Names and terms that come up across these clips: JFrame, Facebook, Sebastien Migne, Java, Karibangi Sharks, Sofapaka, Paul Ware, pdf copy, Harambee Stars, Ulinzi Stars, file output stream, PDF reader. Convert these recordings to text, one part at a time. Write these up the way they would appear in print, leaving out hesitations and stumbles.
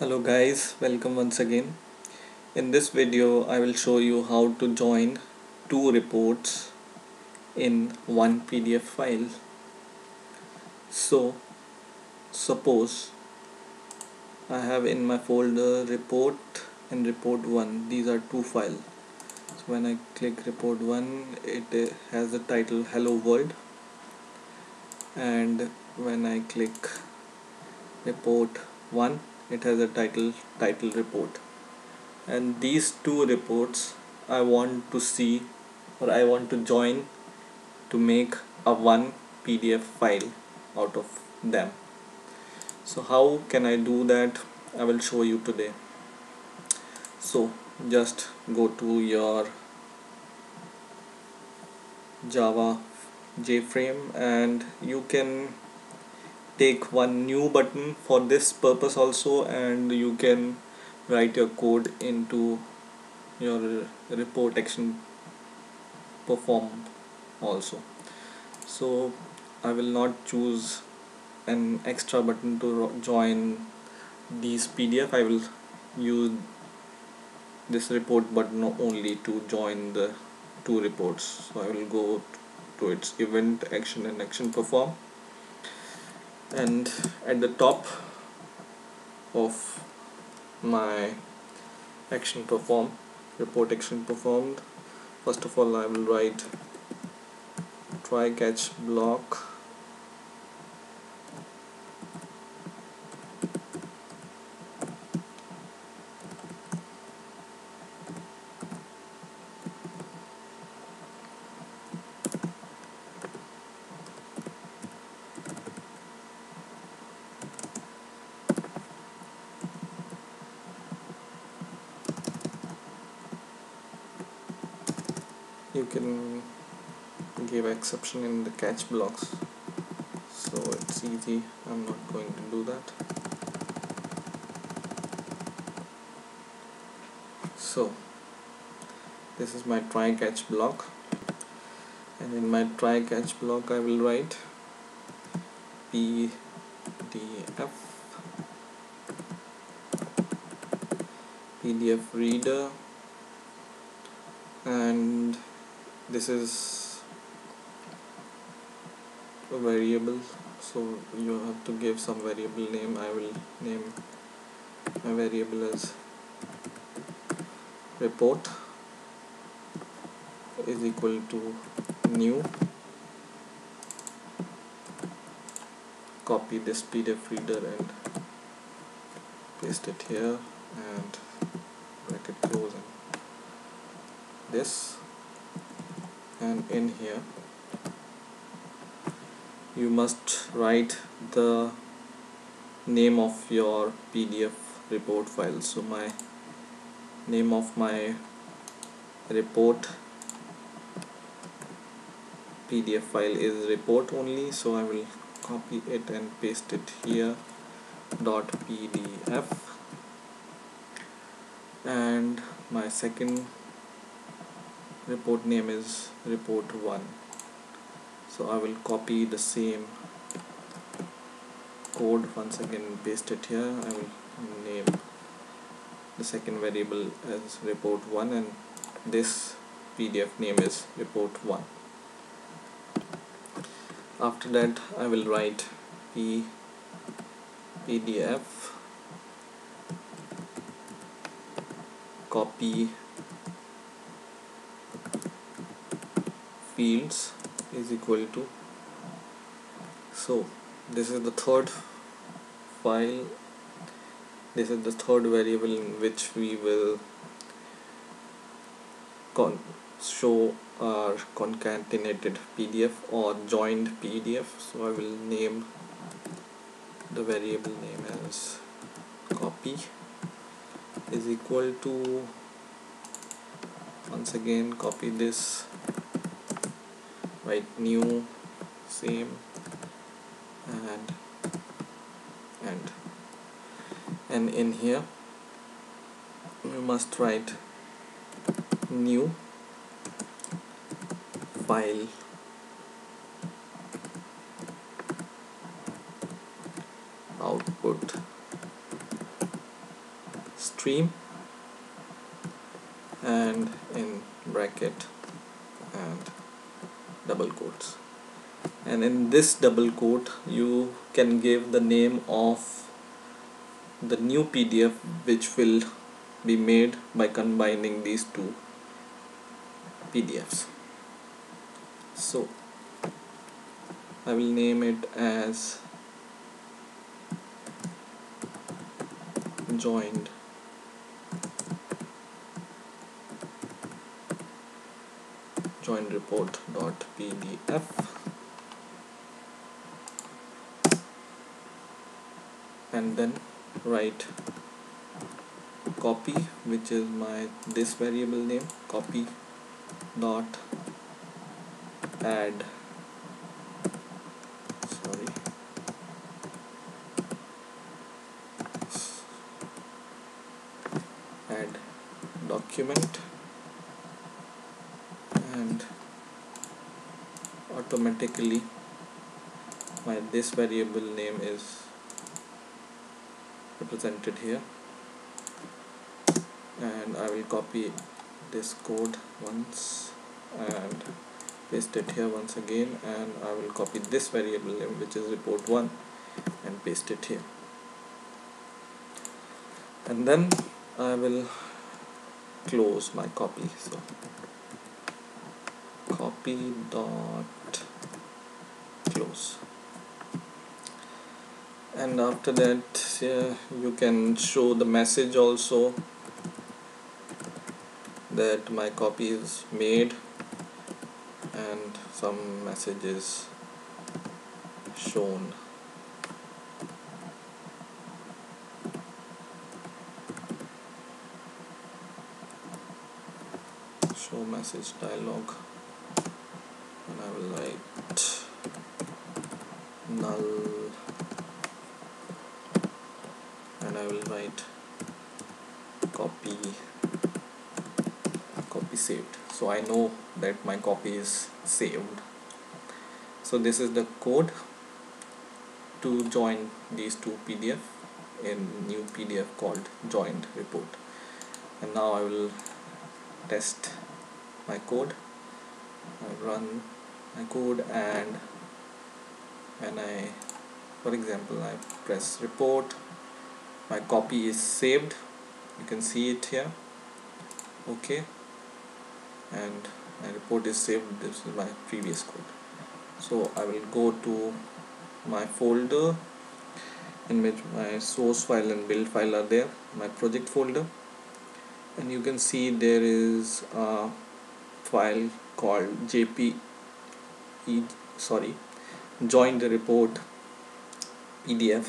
Hello guys, welcome once again. In this video I will show you how to join two reports in one PDF file. So suppose I have in my folder report and report 1. These are two files. So when I click report 1, it has the title hello world, and when I click report 1, it has a title report. And these two reports I want to see, or I want to join to make a one PDF file out of them. So how can I do that? I will show you today. So just go to your Java JFrame, and you can take one new button for this purpose also, and you can write your code into your report action perform also. So I will not choose an extra button to join these PDF. I will use this report button only to join the two reports. So I will go to its event action and action perform, and at the top of my action perform, report action performed, first of all I will write try catch block . You can give exception in the catch blocks, so it's easy. I'm not going to do that. So this is my try catch block, and in my try catch block I will write pdf reader, and this is a variable, so you have to give some variable name. I will name my variable as report is equal to new. Copy this PDF reader and paste it here, and bracket close and this. And in here you must write the name of your PDF report file. So my name of my report PDF file is report only, so I will copy it and paste it here, .pdf, and my second report name is report 1, so I will copy the same code once again, paste it here. I will name the second variable as report 1, and this PDF name is report 1. After that I will write pdf copy fields is equal to, so this is the third file, this is the third variable in which we will show our concatenated PDF or joined PDF. So I will name the variable name as copy is equal to, once again copy this, write new, same, and in here you must write new file output stream, and in bracket and double quotes, and in this double quote you can give the name of the new PDF which will be made by combining these two PDFs. So I will name it as joined report.pdf, and then write copy, which is my this variable name, copy dot add document, and automatically my this variable name is represented here, and I will copy this code once and paste it here once again, and I will copy this variable name which is report1 and paste it here, and then I will close my copy. So copy dot close, and after that you can show the message also that my copy is made, and some message is shown. Show message dialog, and I will write null, and I will write copy saved, so I know that my copy is saved. So this is the code to join these two PDF in new PDF called joined report, and now I will test my code. I run my code, and when I, for example, I press report, my copy is saved, you can see it here, okay, and my report is saved. This is my previous code. So I will go to my folder in which my source file and build file are there, my project folder, and you can see there is a file called joined report PDF,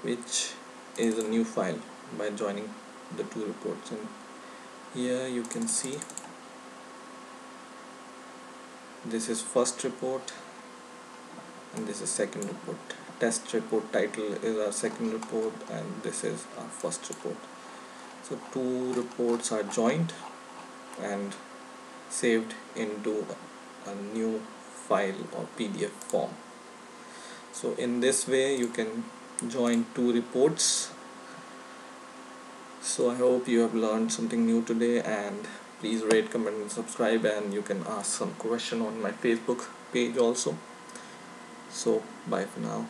which is a new file by joining the two reports, and here you can see this is first report and this is second report. Test report title is our second report and this is our first report. So two reports are joined and saved into a new file or PDF form. So in this way you can join two reports. So I hope you have learned something new today, and please rate, comment and subscribe, and you can ask some question on my Facebook page also. So bye for now.